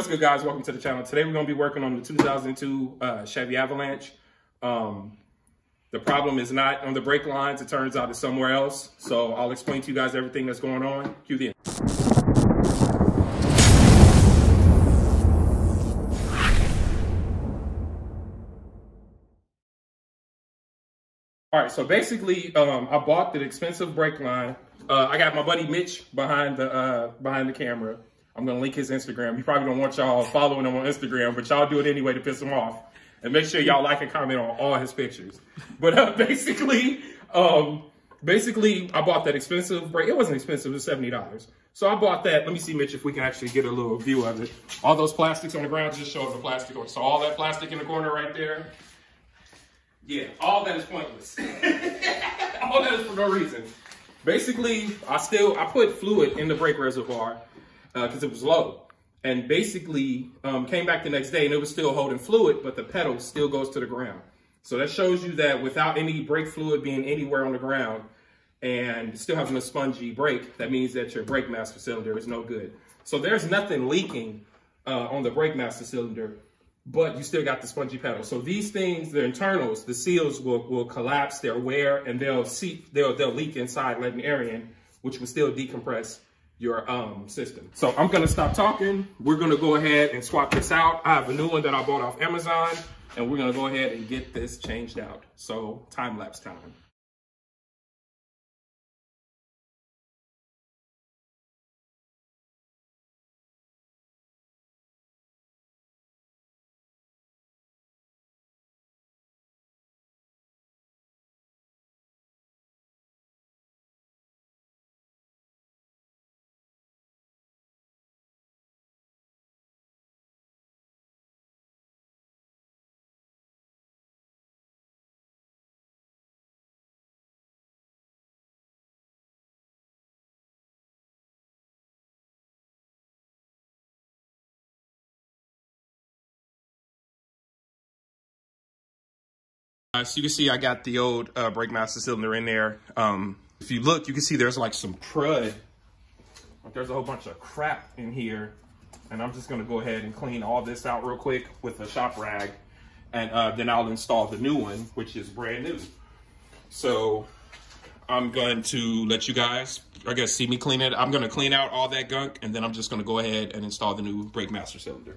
What's good, guys? Welcome to the channel. Today we're going to be working on the 2002 Chevy Avalanche. The problem is not on the brake lines. It turns out it's somewhere else. So I'll explain to you guys everything that's going on. Cue the end. All right, so basically, I bought the expensive brake line. I got my buddy Mitch behind the camera. I'm gonna link his Instagram. You probably don't want y'all following him on Instagram, but y'all do it anyway to piss him off. And make sure y'all like and comment on all his pictures. But basically, I bought that expensive brake. It wasn't expensive; it was $70. So I bought that. Let me see, Mitch, if we can actually get a little view of it. All those plastics on the ground just show the plastic. So all that plastic in the corner right there. Yeah, all that is pointless. All that is for no reason. Basically, I put fluid in the brake reservoir because it was low. And basically, came back the next day and it was still holding fluid, but the pedal still goes to the ground. So that shows you that without any brake fluid being anywhere on the ground and still having a spongy brake, that means that your brake master cylinder is no good. So there's nothing leaking on the brake master cylinder, but you still got the spongy pedal. So these things, the internals, the seals will collapse, they'll wear, and they'll seep, they'll leak inside, letting air in, which will still decompress your system. So I'm gonna stop talking. We're gonna go ahead and swap this out. I have a new one that I bought off Amazon, and we're gonna go ahead and get this changed out. So time-lapse time. So you can see I got the old brake master cylinder in there. If you look, you can see there's like some crud. There's a whole bunch of crap in here. And I'm just going to go ahead and clean all this out real quick with a shop rag. And then I'll install the new one, which is brand new. So I'm going to let you guys, I guess, see me clean it. I'm going to clean out all that gunk. And then I'm just going to go ahead and install the new brake master cylinder.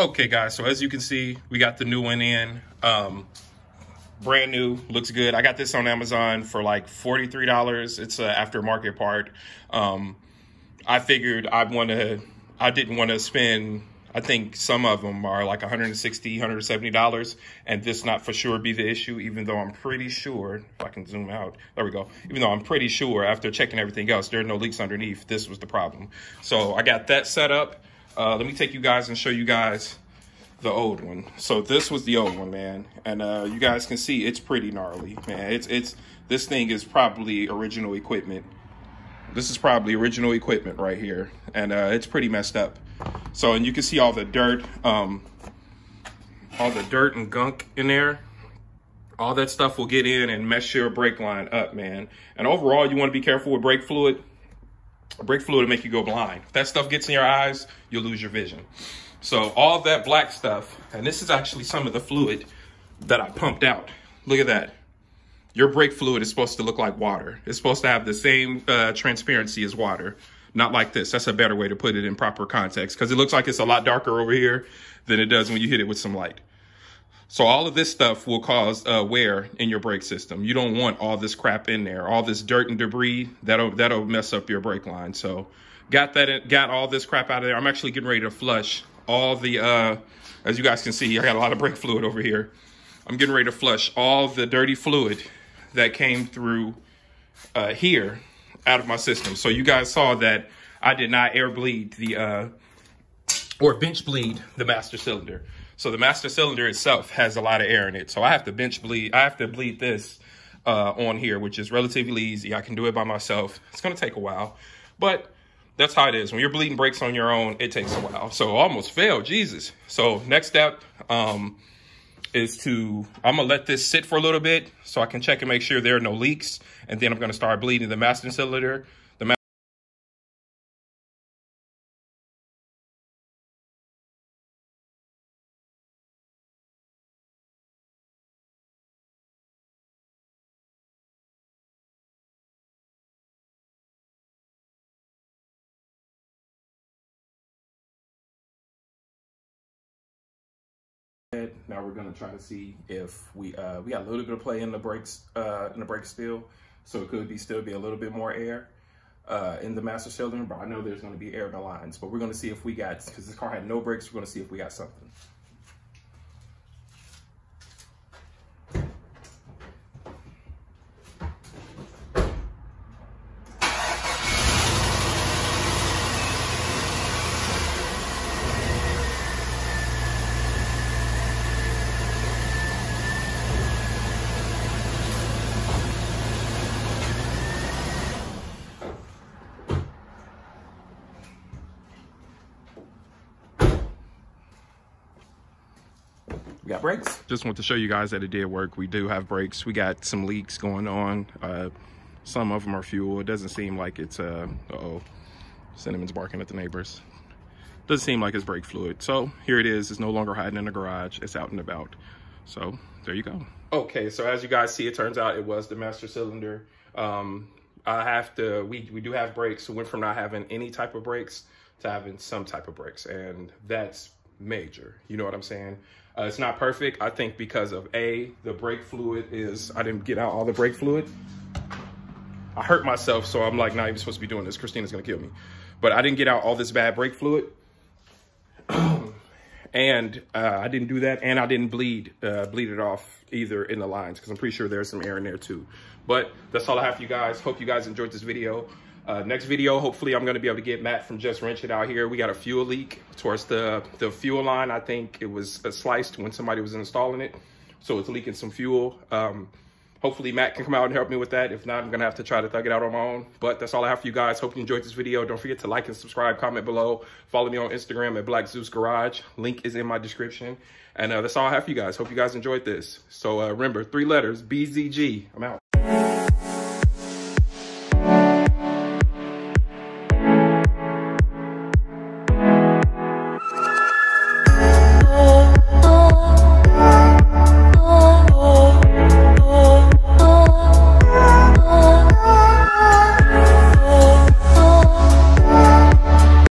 Okay guys, so as you can see, we got the new one in, brand new, looks good. I got this on Amazon for like $43. It's an aftermarket part. I figured I didn't want to spend, I think some of them are like $160, $170, and this not for sure be the issue, even though I'm pretty sure, if I can zoom out, there we go. Even though I'm pretty sure after checking everything else, there are no leaks underneath, this was the problem. So I got that set up. Let me take you guys and show you guys the old one. So this was the old one, man. And you guys can see it's pretty gnarly, man. This thing is probably original equipment. This is probably original equipment right here. And it's pretty messed up. So, and you can see all the dirt and gunk in there. All that stuff will get in and mess your brake line up, man. And overall, you want to be careful with brake fluid. Brake fluid will make you go blind. If that stuff gets in your eyes, you'll lose your vision. So all that black stuff, and this is actually some of the fluid that I pumped out. Look at that. Your brake fluid is supposed to look like water. It's supposed to have the same transparency as water. Not like this. That's a better way to put it in proper context, because it looks like it's a lot darker over here than it does when you hit it with some light. So all of this stuff will cause wear in your brake system. You don't want all this crap in there, all this dirt and debris. That'll mess up your brake line. So got all this crap out of there. I'm actually getting ready to flush all the, as you guys can see, I got a lot of brake fluid over here. I'm getting ready to flush all the dirty fluid that came through here out of my system. So you guys saw that I did not air bleed the, or bench bleed the master cylinder. So the master cylinder itself has a lot of air in it. So I have to bench bleed. I have to bleed this on here, which is relatively easy. I can do it by myself. It's going to take a while, but that's how it is. When you're bleeding brakes on your own, it takes a while. So I almost failed. Jesus. So next step is to, I'm going to let this sit for a little bit so I can check and make sure there are no leaks. And then I'm going to start bleeding the master cylinder. Now we're gonna try to see if we got a little bit of play in the brakes still, so it could be still be a little bit more air in the master cylinder. But I know there's gonna be air in the lines. But we're gonna see if we got, because this car had no brakes, we're gonna see if we got something. Got brakes. Just want to show you guys that it did work. We do have brakes. We got some leaks going on. Some of them are fuel. It doesn't seem like it's uh-oh, Cinnamon's barking at the neighbors. Doesn't seem like it's brake fluid. So here it is. It's no longer hiding in the garage. It's out and about. So there you go. Okay, so as you guys see, it turns out it was the master cylinder. I have to, we do have brakes. We went from not having any type of brakes to having some type of brakes, and that's major. You know what I'm saying? It's not perfect, I think, because of A, the brake fluid is, I didn't get out all the brake fluid. I hurt myself, so I'm like, not even supposed to be doing this. Christina's gonna kill me. But I didn't get out all this bad brake fluid. And I didn't do that, and I didn't bleed it off either in the lines, because I'm pretty sure there's some air in there too. But that's all I have for you guys. Hope you guys enjoyed this video. Next video, hopefully I'm going to be able to get Matt from Just Wrench It out here. We got a fuel leak towards the fuel line. I think it was sliced when somebody was installing it, so it's leaking some fuel. Hopefully Matt can come out and help me with that. If not, I'm going to have to try to thug it out on my own. But that's all I have for you guys. Hope you enjoyed this video. Don't forget to like and subscribe, comment below. Follow me on Instagram at Black Zeus Garage. Link is in my description. And that's all I have for you guys. Hope you guys enjoyed this. So remember, 3 letters, BZG. I'm out.